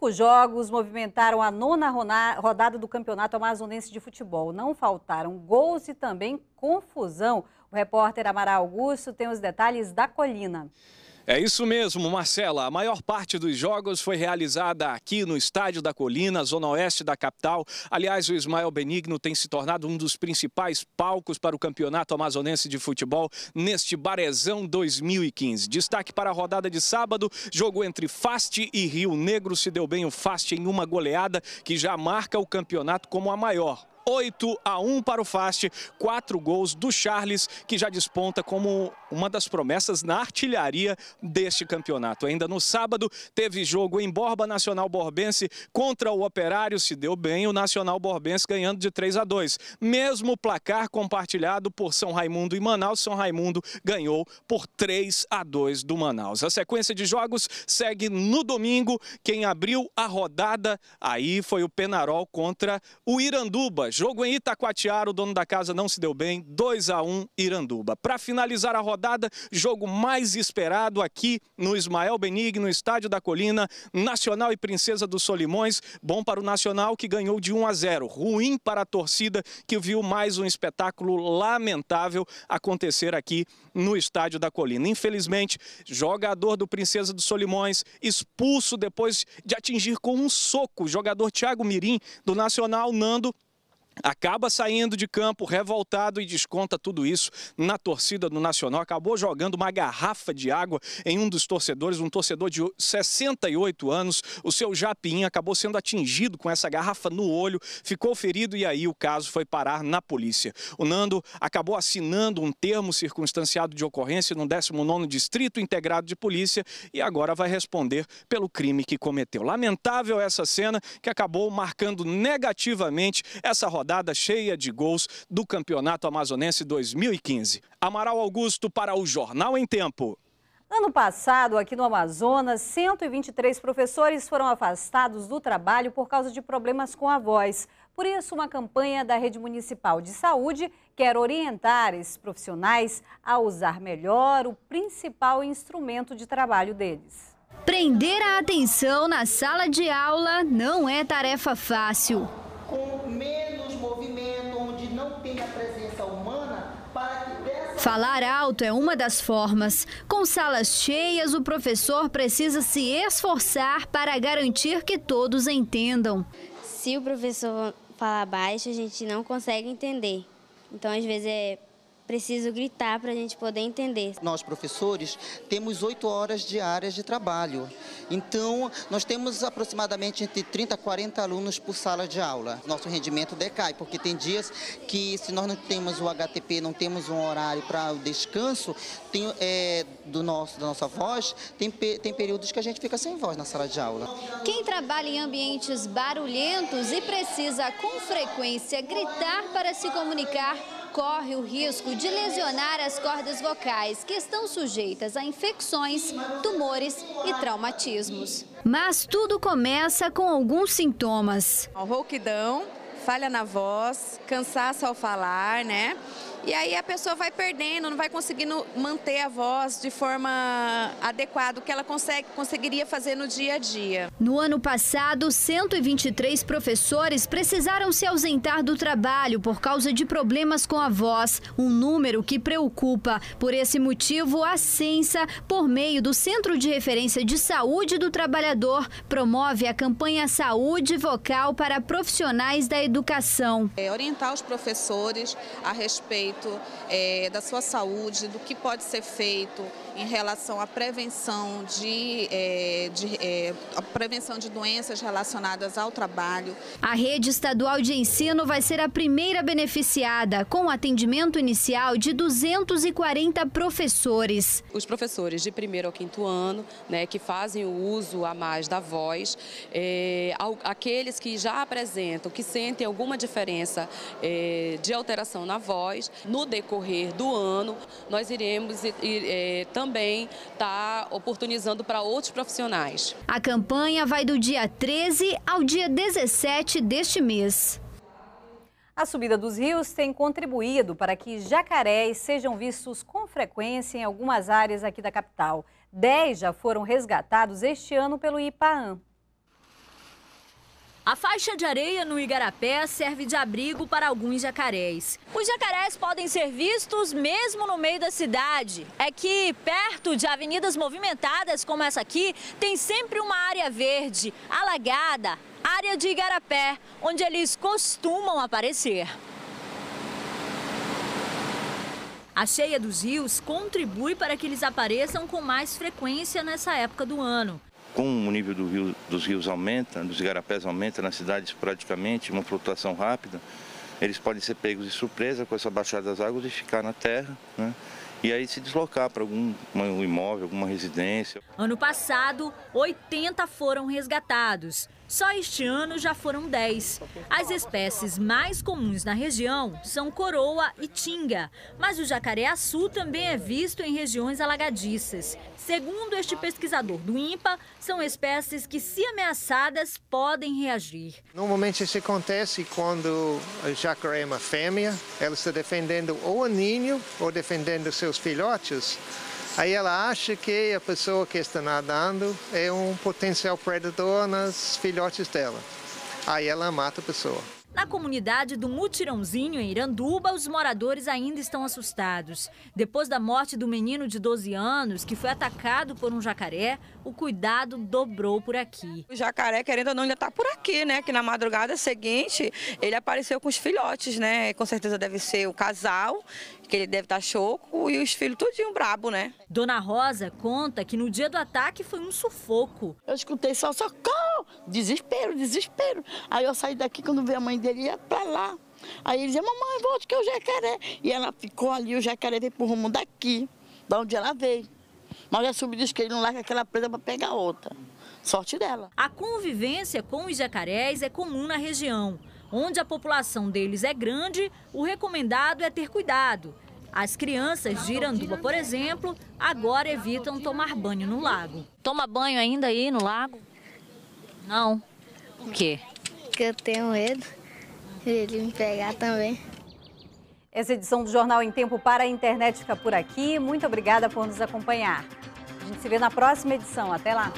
5 jogos movimentaram a 9ª rodada do Campeonato Amazonense de Futebol. Não faltaram gols e também confusão. O repórter Amaral Augusto tem os detalhes da Colina. É isso mesmo, Marcela. A maior parte dos jogos foi realizada aqui no Estádio da Colina, zona oeste da capital. Aliás, o Ismael Benigno tem se tornado um dos principais palcos para o Campeonato Amazonense de Futebol neste Barezão 2015. Destaque para a rodada de sábado, jogo entre Fast e Rio Negro. Se deu bem o Fast em uma goleada que já marca o campeonato como a maior. 8-1 para o Fast, 4 gols do Charles, que já desponta como uma das promessas na artilharia deste campeonato. Ainda no sábado, teve jogo em Borba Nacional Borbense contra o Operário. Se deu bem o Nacional Borbense ganhando de 3-2. Mesmo placar compartilhado por São Raimundo e Manaus. São Raimundo ganhou por 3-2 do Manaus. A sequência de jogos segue no domingo. Quem abriu a rodada aí foi o Penarol contra o Iranduba. Jogo em Itacoatiaro, o dono da casa não se deu bem, 2-1 Iranduba. Para finalizar a rodada, jogo mais esperado aqui no Ismael Benigno, Estádio da Colina, Nacional e Princesa dos Solimões. Bom para o Nacional, que ganhou de 1-0. Ruim para a torcida, que viu mais um espetáculo lamentável acontecer aqui no Estádio da Colina. Infelizmente, jogador do Princesa dos Solimões, expulso depois de atingir com um soco o jogador Thiago Mirim do Nacional, Nando, acaba saindo de campo revoltado e desconta tudo isso na torcida do Nacional. Acabou jogando uma garrafa de água em um dos torcedores, um torcedor de 68 anos. O seu Japim acabou sendo atingido com essa garrafa no olho, ficou ferido e aí o caso foi parar na polícia. O Nando acabou assinando um termo circunstanciado de ocorrência no 19º Distrito Integrado de Polícia e agora vai responder pelo crime que cometeu. Lamentável essa cena que acabou marcando negativamente essa rodada cheia de gols do Campeonato Amazonense 2015. Amaral Augusto para o Jornal em Tempo. Ano passado, aqui no Amazonas, 123 professores foram afastados do trabalho por causa de problemas com a voz. Por isso, uma campanha da Rede Municipal de Saúde quer orientar esses profissionais a usar melhor o principal instrumento de trabalho deles. Prender a atenção na sala de aula não é tarefa fácil. Falar alto é uma das formas. Com salas cheias, o professor precisa se esforçar para garantir que todos entendam. Se o professor falar baixo, a gente não consegue entender. Então, às vezes, é preciso gritar para a gente poder entender. Nós, professores, temos 8 horas diárias de trabalho. Então, nós temos aproximadamente entre 30 a 40 alunos por sala de aula. Nosso rendimento decai, porque tem dias que se nós não temos o HTP, não temos um horário para o descanso da nossa voz, tem períodos que a gente fica sem voz na sala de aula. Quem trabalha em ambientes barulhentos e precisa com frequência gritar para se comunicar, corre o risco de lesionar as cordas vocais, que estão sujeitas a infecções, tumores e traumatismos. Mas tudo começa com alguns sintomas. Rouquidão, falha na voz, cansaço ao falar, né? E aí a pessoa vai perdendo, não vai conseguindo manter a voz de forma adequada, o que ela conseguiria fazer no dia a dia. No ano passado, 123 professores precisaram se ausentar do trabalho por causa de problemas com a voz, um número que preocupa. Por esse motivo, a CENSA, por meio do Centro de Referência de Saúde do Trabalhador, promove a campanha Saúde Vocal para profissionais da educação. É orientar os professores a respeito da sua saúde, do que pode ser feito em relação à prevenção de doenças relacionadas ao trabalho. A rede estadual de ensino vai ser a primeira beneficiada, com um atendimento inicial de 240 professores. Os professores de 1º ao 5º ano, né, que fazem o uso a mais da voz, aqueles que já apresentam, que sentem alguma diferença de alteração na voz, no decorrer do ano, nós iremos também está oportunizando para outros profissionais. A campanha vai do dia 13 ao dia 17 deste mês. A subida dos rios tem contribuído para que jacarés sejam vistos com frequência em algumas áreas aqui da capital. 10 já foram resgatados este ano pelo IPAAM. A faixa de areia no Igarapé serve de abrigo para alguns jacarés. Os jacarés podem ser vistos mesmo no meio da cidade. É que perto de avenidas movimentadas como essa aqui, tem sempre uma área verde, alagada, área de Igarapé, onde eles costumam aparecer. A cheia dos rios contribui para que eles apareçam com mais frequência nessa época do ano. Com o nível dos rios aumenta, dos igarapés aumenta nas cidades praticamente, uma flutuação rápida, eles podem ser pegos de surpresa com essa baixada das águas e ficar na terra, né? E aí se deslocar para algum imóvel, alguma residência. Ano passado, 80 foram resgatados. Só este ano já foram 10. As espécies mais comuns na região são coroa e tinga, mas o jacaré-açu também é visto em regiões alagadiças. Segundo este pesquisador do INPA, são espécies que, se ameaçadas, podem reagir. Normalmente isso acontece quando a jacaré é uma fêmea, ela está defendendo ou o ninho ou defendendo seus filhotes. Aí ela acha que a pessoa que está nadando é um potencial predador nas filhotes dela. Aí ela mata a pessoa. Na comunidade do Mutirãozinho, em Iranduba, os moradores ainda estão assustados. Depois da morte do menino de 12 anos, que foi atacado por um jacaré, o cuidado dobrou por aqui. O jacaré, querendo ou não, ainda está por aqui, né? Que na madrugada seguinte, ele apareceu com os filhotes, né? Com certeza deve ser o casal, que ele deve estar choco, e os filhos tudinho brabo, né? Dona Rosa conta que no dia do ataque foi um sufoco. Eu escutei só socorro, desespero, desespero. Aí eu saí daqui, quando vi a mãe dele, ia pra lá. Aí ele dizia, mamãe, volta que é o jacaré. E ela ficou ali, o jacaré veio pro rumo daqui, da onde ela veio. Mas já subiu, diz que ele não larga aquela presa pra pegar outra. Sorte dela. A convivência com os jacarés é comum na região. Onde a população deles é grande, o recomendado é ter cuidado. As crianças de Iranduba, por exemplo, agora evitam tomar banho no lago. Toma banho ainda aí no lago? Não. Por quê? Porque eu tenho medo de ele me pegar também. Essa edição do Jornal em Tempo para a Internet fica por aqui. Muito obrigada por nos acompanhar. A gente se vê na próxima edição. Até lá.